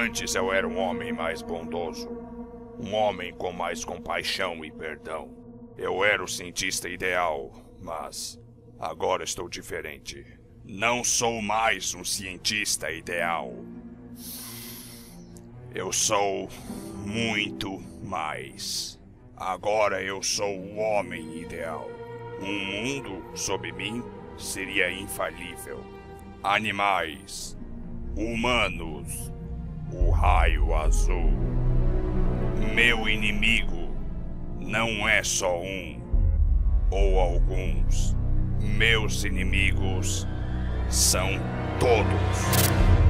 Antes eu era um homem mais bondoso, um homem com mais compaixão e perdão. Eu era o cientista ideal, mas agora estou diferente. Não sou mais um cientista ideal. Eu sou muito mais. Agora eu sou o homem ideal. Um mundo, sob mim, seria infalível. Animais, humanos, o raio azul. Meu inimigo não é só um ou alguns. Meus inimigos são todos.